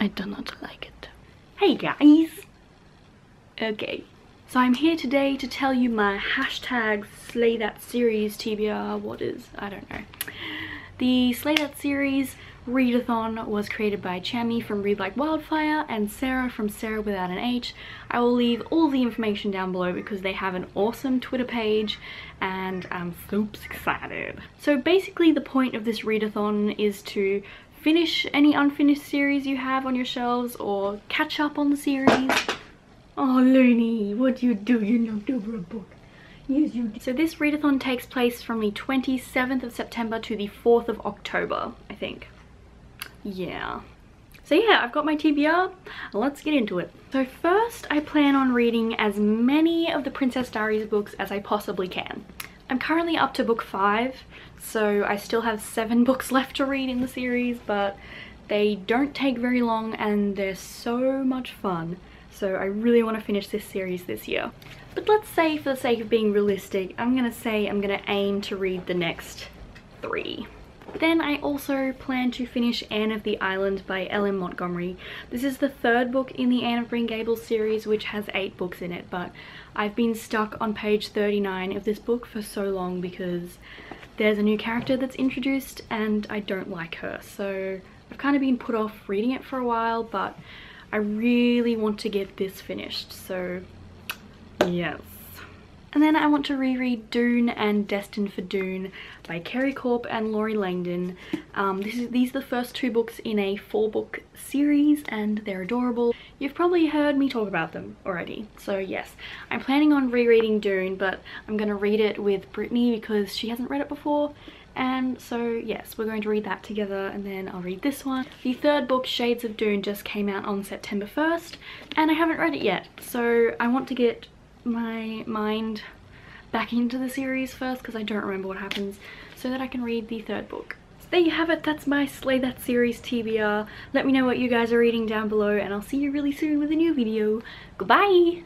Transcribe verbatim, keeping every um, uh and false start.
I do not like it. Hey guys! Okay, so I'm here today to tell you my hashtag Slay That Series T B R, what is, I don't know. The Slay That Series readathon was created by Chammy from Read Like Wildfire and Sarah from Sarah Without an H. I will leave all the information down below because they have an awesome Twitter page and I'm super excited. So basically the point of this readathon is to finish any unfinished series you have on your shelves or catch up on the series. Oh, Looney, what do you do? You knocked over a book. Yes, you do. So this readathon takes place from the twenty-seventh of September to the fourth of October, I think. Yeah. So yeah, I've got my T B R. Let's get into it. So first, I plan on reading as many of the Princess Diaries books as I possibly can. I'm currently up to book five, so I still have seven books left to read in the series, but they don't take very long and they're so much fun. So I really want to finish this series this year. But let's say, for the sake of being realistic, I'm gonna say I'm gonna aim to read the next three. Then I also plan to finish Anne of the Island by Ellen Montgomery. This is the third book in the Anne of Green Gables series, which has eight books in it, but I've been stuck on page thirty-nine of this book for so long because there's a new character that's introduced and I don't like her. So I've kind of been put off reading it for a while, but I really want to get this finished, so yes. And then I want to reread Doon and Destined for Doon by Carrie Corp and Laurie Langdon. Um, this is, these are the first two books in a four-book series and they're adorable. You've probably heard me talk about them already, so yes. I'm planning on rereading Doon, but I'm going to read it with Brittany because she hasn't read it before. And so yes, we're going to read that together and then I'll read this one. The third book, Shades of Doon, just came out on September first and I haven't read it yet. So I want to get my mind back into the series first because I don't remember what happens so that I can read the third book. So there you have it, that's my Slay That Series T B R. Let me know what you guys are reading down below and I'll see you really soon with a new video. Goodbye!